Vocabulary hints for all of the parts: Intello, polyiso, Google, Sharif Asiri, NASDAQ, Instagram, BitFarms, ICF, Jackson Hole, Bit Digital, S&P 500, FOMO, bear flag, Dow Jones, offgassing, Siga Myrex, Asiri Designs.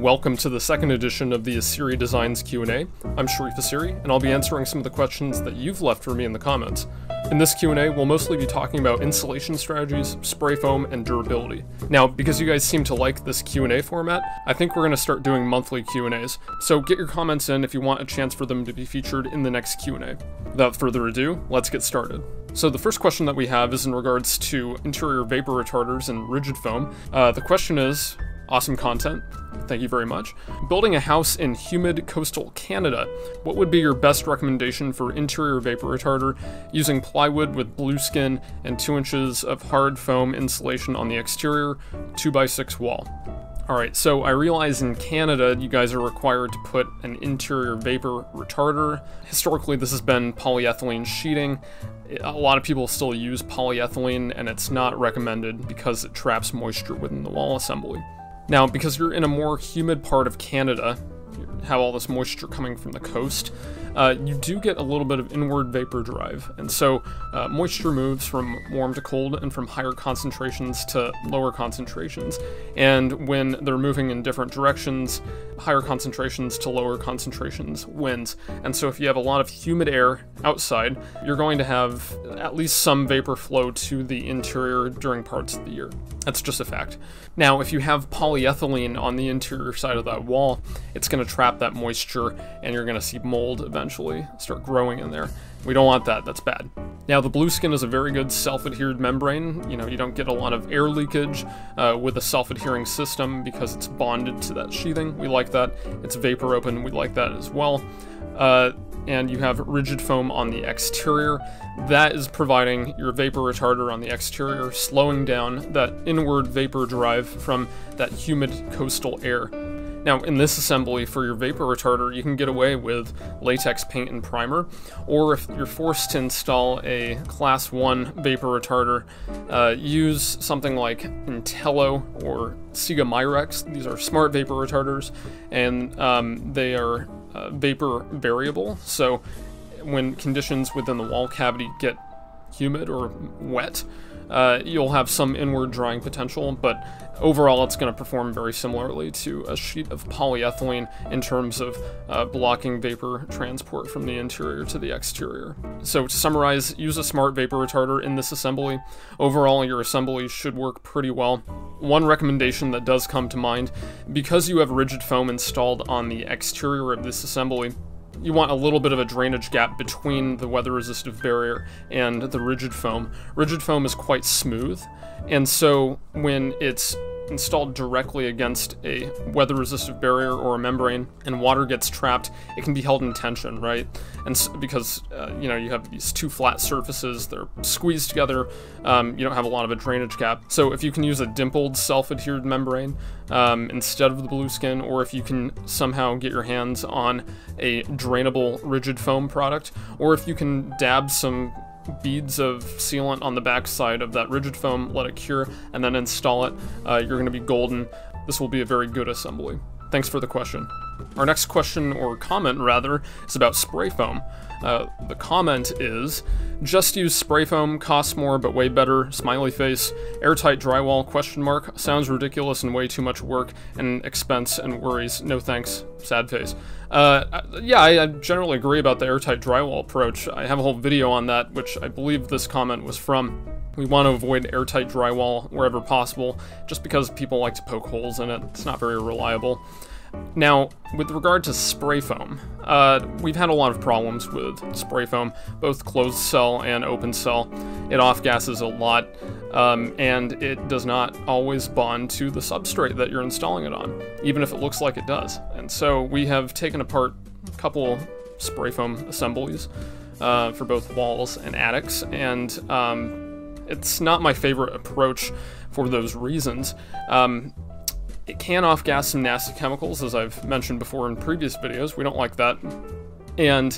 Welcome to the second edition of the Asiri Designs Q&A. I'm Sharif Asiri, and I'll be answering some of the questions that you've left for me in the comments. In this Q&A, we'll mostly be talking about insulation strategies, spray foam, and durability. Now, because you guys seem to like this Q&A format, I think we're going to start doing monthly Q&As, so get your comments in if you want a chance for them to be featured in the next Q&A. Without further ado, let's get started. So the first question that we have is in regards to interior vapor retarders and rigid foam. The question is, awesome content, thank you very much. Building a house in humid coastal Canada, what would be your best recommendation for interior vapor retarder using plywood with blue skin and 2 inches of hard foam insulation on the exterior 2x6 wall? Alright, so I realize in Canada you guys are required to put an interior vapor retarder. Historically this has been polyethylene sheeting. A lot of people still use polyethylene and it's not recommended because it traps moisture within the wall assembly. Now, because you're in a more humid part of Canada, you have all this moisture coming from the coast, you do get a little bit of inward vapor drive. And so moisture moves from warm to cold and from higher concentrations to lower concentrations. And when they're moving in different directions, higher concentrations to lower concentrations wins. And so if you have a lot of humid air outside, you're going to have at least some vapor flow to the interior during parts of the year. That's just a fact. Now, if you have polyethylene on the interior side of that wall, it's going to trap that moisture and you're going to see mold eventually start growing in there. We don't want that, that's bad. Now, the blue skin is a very good self-adhered membrane. You know, you don't get a lot of air leakage with a self-adhering system because it's bonded to that sheathing. We like that. It's vapor open, we like that as well. And you have rigid foam on the exterior. That is providing your vapor retarder on the exterior, slowing down that inward vapor drive from that humid coastal air. Now, in this assembly, for your vapor retarder, you can get away with latex paint and primer, or if you're forced to install a Class 1 vapor retarder, use something like Intello or Siga Myrex. These are smart vapor retarders, and they are vapor variable, so when conditions within the wall cavity get humid or wet, you'll have some inward drying potential, but overall it's going to perform very similarly to a sheet of polyethylene in terms of blocking vapor transport from the interior to the exterior. So to summarize, use a smart vapor retarder in this assembly. Overall, your assembly should work pretty well. One recommendation that does come to mind, because you have rigid foam installed on the exterior of this assembly, you want a little bit of a drainage gap between the weather-resistive barrier and the rigid foam. Rigid foam is quite smooth, and so when it's installed directly against a weather-resistive barrier or a membrane and water gets trapped, it can be held in tension, right? And so, because you know, you have these two flat surfaces, they're squeezed together, you don't have a lot of a drainage gap. So if you can use a dimpled self-adhered membrane instead of the blue skin, or if you can somehow get your hands on a drainable rigid foam product, or if you can dab some beads of sealant on the back side of that rigid foam, let it cure, and then install it, you're going to be golden. This will be a very good assembly. Thanks for the question. Our next question, or comment rather, is about spray foam. The comment is, just use spray foam, costs more but way better, smiley face, airtight drywall, question mark, sounds ridiculous and way too much work and expense and worries, no thanks, sad face. Yeah, I generally agree about the airtight drywall approach. I have a whole video on that, which I believe this comment was from. We want to avoid airtight drywall wherever possible, just because people like to poke holes in it. It's not very reliable. Now, with regard to spray foam, we've had a lot of problems with spray foam, both closed cell and open cell. It off-gasses a lot, and it does not always bond to the substrate that you're installing it on, even if it looks like it does. And so we have taken apart a couple spray foam assemblies for both walls and attics, and it's not my favorite approach for those reasons. It can off-gas some nasty chemicals, as I've mentioned before in previous videos. We don't like that. And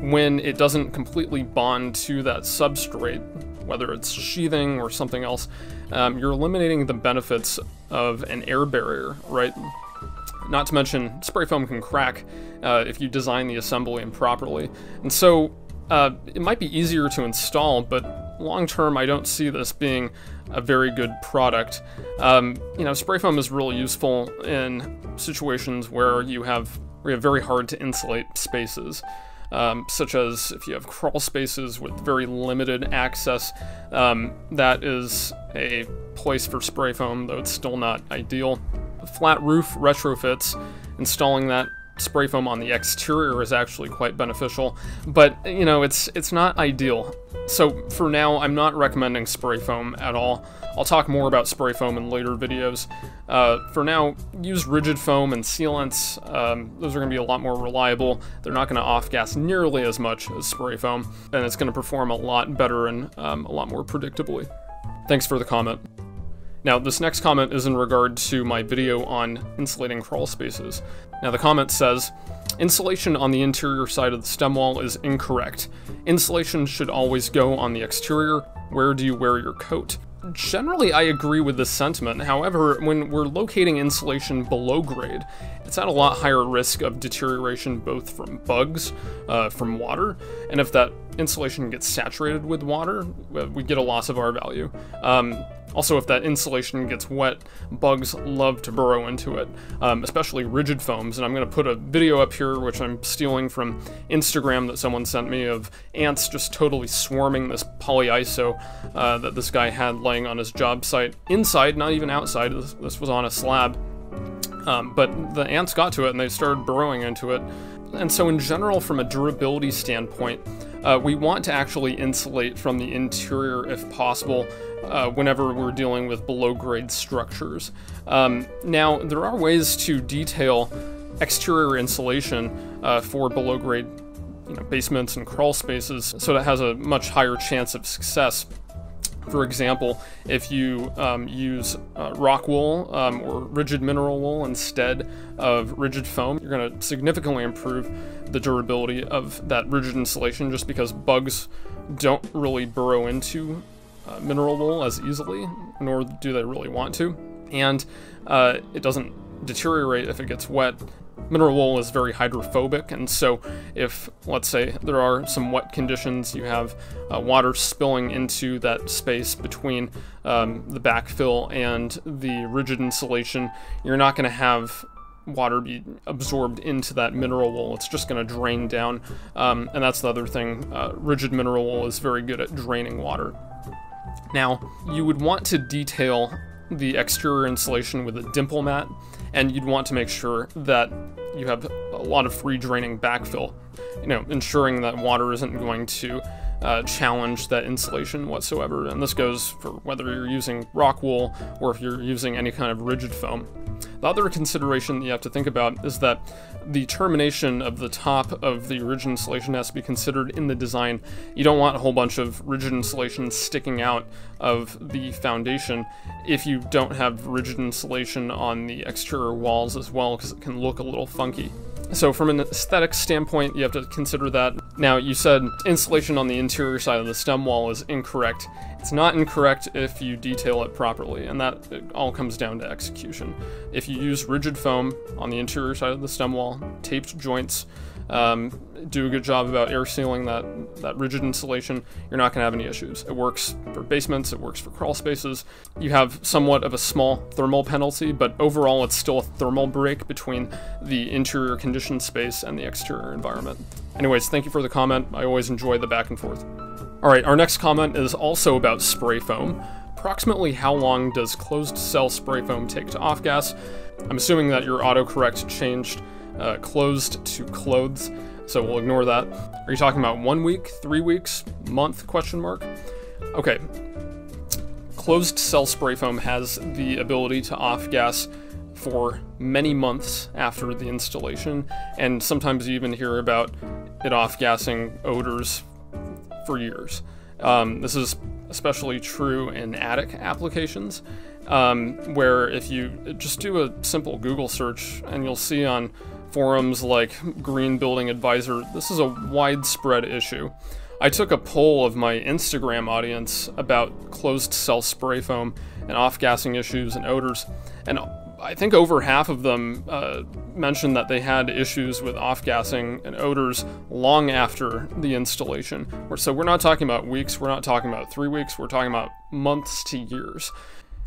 when it doesn't completely bond to that substrate, whether it's sheathing or something else, you're eliminating the benefits of an air barrier, right? Not to mention, spray foam can crack if you design the assembly improperly. And so it might be easier to install, but long term, I don't see this being a very good product. You know, spray foam is really useful in situations where you have very hard to insulate spaces, such as if you have crawl spaces with very limited access. That is a place for spray foam, though it's still not ideal. Flat roof retrofits, installing that spray foam on the exterior is actually quite beneficial, but you know, it's not ideal. So for now, I'm not recommending spray foam at all. I'll talk more about spray foam in later videos. For now, use rigid foam and sealants. Those are going to be a lot more reliable. They're not going to off-gas nearly as much as spray foam, and it's going to perform a lot better and a lot more predictably. Thanks for the comment. Now, this next comment is in regard to my video on insulating crawl spaces. Now, the comment says, insulation on the interior side of the stem wall is incorrect. Insulation should always go on the exterior. Where do you wear your coat? Generally, I agree with this sentiment. However, when we're locating insulation below grade, it's at a lot higher risk of deterioration, both from bugs, from water, and if that insulation gets saturated with water, we get a loss of R-value. Also, if that insulation gets wet, bugs love to burrow into it, especially rigid foams. And I'm going to put a video up here, which I'm stealing from Instagram that someone sent me, of ants just totally swarming this polyiso that this guy had laying on his job site. Inside, not even outside, this was on a slab. But the ants got to it and they started burrowing into it. And so in general, from a durability standpoint, we want to actually insulate from the interior if possible whenever we're dealing with below-grade structures. Now, there are ways to detail exterior insulation for below-grade, basements and crawl spaces, so that has a much higher chance of success. For example, if you use rock wool or rigid mineral wool instead of rigid foam, you're going to significantly improve the durability of that rigid insulation, just because bugs don't really burrow into mineral wool as easily, nor do they really want to, and it doesn't deteriorate if it gets wet. Mineral wool is very hydrophobic, and so if, let's say, there are some wet conditions, you have water spilling into that space between the backfill and the rigid insulation, you're not going to have water be absorbed into that mineral wool. It's just going to drain down, and that's the other thing. Rigid mineral wool is very good at draining water. Now, you would want to detail the exterior insulation with a dimple mat, and you'd want to make sure that you have a lot of free draining backfill, ensuring that water isn't going to challenge that insulation whatsoever. And this goes for whether you're using rock wool or if you're using any kind of rigid foam. The other consideration that you have to think about is that the termination of the top of the rigid insulation has to be considered in the design. You don't want a whole bunch of rigid insulation sticking out of the foundation if you don't have rigid insulation on the exterior walls as well, because it can look a little funky. So from an aesthetic standpoint, you have to consider that. Now, you said insulation on the interior side of the stem wall is incorrect. It's not incorrect if you detail it properly, and that it all comes down to execution. If you use rigid foam on the interior side of the stem wall, taped joints, do a good job about air sealing that rigid insulation, you're not going to have any issues. It works for basements, it works for crawl spaces. You have somewhat of a small thermal penalty, but overall it's still a thermal break between the interior conditioned space and the exterior environment. Anyways, thank you for the comment. I always enjoy the back and forth. Alright, our next comment is also about spray foam. Approximately how long does closed cell spray foam take to off-gas? I'm assuming that your autocorrect changed closed to clothes, so we'll ignore that. Are you talking about 1 week, 3 weeks, month, question mark? Okay. Closed cell spray foam has the ability to off-gas for many months after the installation, and sometimes you even hear about it off-gassing odors for years. This is especially true in attic applications, where if you just do a simple Google search, and you'll see on forums like Green Building Advisor, this is a widespread issue. I took a poll of my Instagram audience about closed cell spray foam and off-gassing issues and odors, and I think over half of them mentioned that they had issues with off-gassing and odors long after the installation. So we're not talking about weeks, we're not talking about 3 weeks, we're talking about months to years.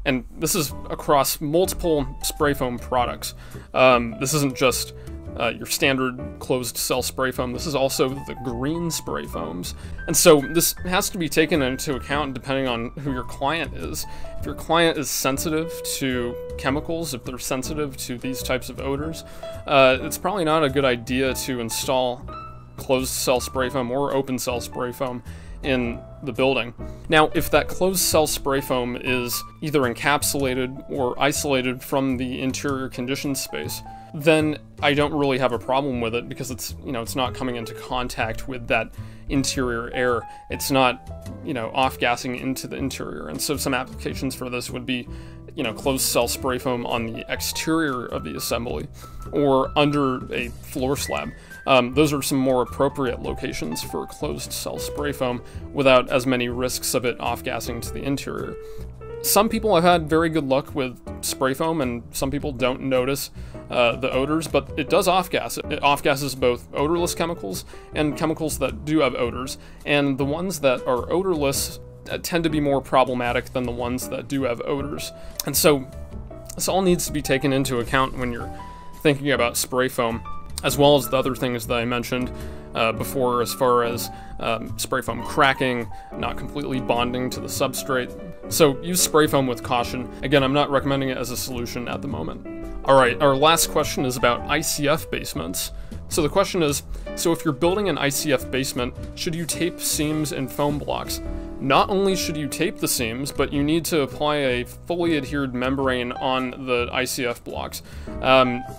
And this is across multiple spray foam products. This isn't just your standard closed cell spray foam, this is also the green spray foams. And so this has to be taken into account depending on who your client is. If your client is sensitive to chemicals, if they're sensitive to these types of odors, it's probably not a good idea to install closed cell spray foam or open cell spray foam in the building. Now, if that closed cell spray foam is either encapsulated or isolated from the interior conditioned space, then I don't really have a problem with it because it's, you know, it's not coming into contact with that interior air. It's not, you know, off-gassing into the interior. And so some applications for this would be, you know, closed cell spray foam on the exterior of the assembly or under a floor slab. Those are some more appropriate locations for closed cell spray foam without as many risks of it off-gassing to the interior. Some people have had very good luck with spray foam, and some people don't notice the odors, but it does off-gas. It off-gasses both odorless chemicals and chemicals that do have odors, and the ones that are odorless tend to be more problematic than the ones that do have odors. And so this all needs to be taken into account when you're thinking about spray foam, as well as the other things that I mentioned before, as far as spray foam cracking, not completely bonding to the substrate. So use spray foam with caution. Again, I'm not recommending it as a solution at the moment. All right, our last question is about ICF basements. So the question is, so if you're building an ICF basement, should you tape seams and foam blocks? Not only should you tape the seams, but you need to apply a fully adhered membrane on the ICF blocks.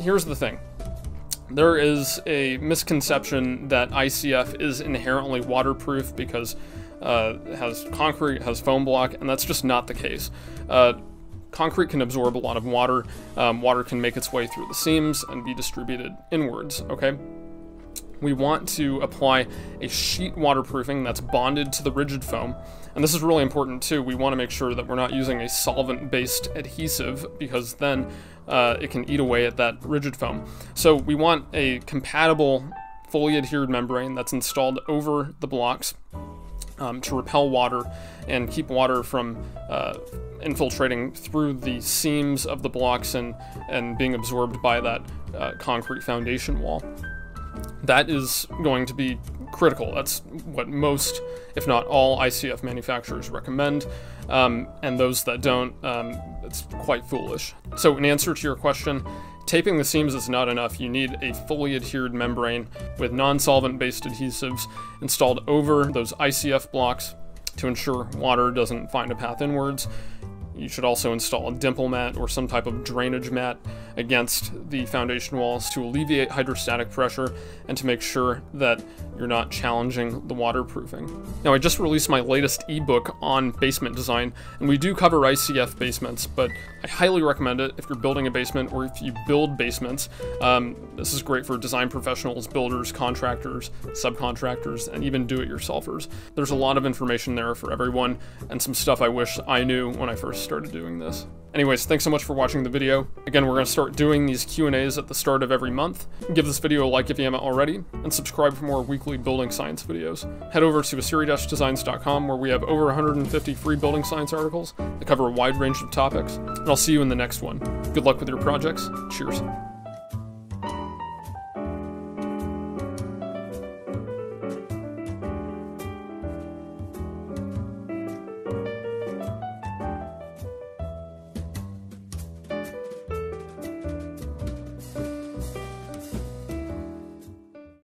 Here's the thing. There is a misconception that ICF is inherently waterproof because it has concrete, it has foam block, and that's just not the case. Concrete can absorb a lot of water. Water can make its way through the seams and be distributed inwards, okay? We want to apply a sheet waterproofing that's bonded to the rigid foam. And this is really important too. We want to make sure that we're not using a solvent-based adhesive because then it can eat away at that rigid foam. So we want a compatible, fully adhered membrane that's installed over the blocks to repel water and keep water from infiltrating through the seams of the blocks and being absorbed by that concrete foundation wall. That is going to be critical. That's what most, if not all, ICF manufacturers recommend, and those that don't, it's quite foolish. So in answer to your question, taping the seams is not enough. You need a fully adhered membrane with non-solvent-based adhesives installed over those ICF blocks to ensure water doesn't find a path inwards. You should also install a dimple mat or some type of drainage mat against the foundation walls to alleviate hydrostatic pressure and to make sure that you're not challenging the waterproofing. Now, I just released my latest ebook on basement design, and we do cover ICF basements, but I highly recommend it if you're building a basement or if you build basements. This is great for design professionals, builders, contractors, subcontractors, and even do-it-yourselfers. There's a lot of information there for everyone and some stuff I wish I knew when I first started doing this. Anyways, thanks so much for watching the video. Again, we're going to start doing these Q&As at the start of every month. Give this video a like if you haven't already, and subscribe for more weekly building science videos. Head over to asiri-designs.com where we have over 150 free building science articles that cover a wide range of topics, and I'll see you in the next one. Good luck with your projects. Cheers.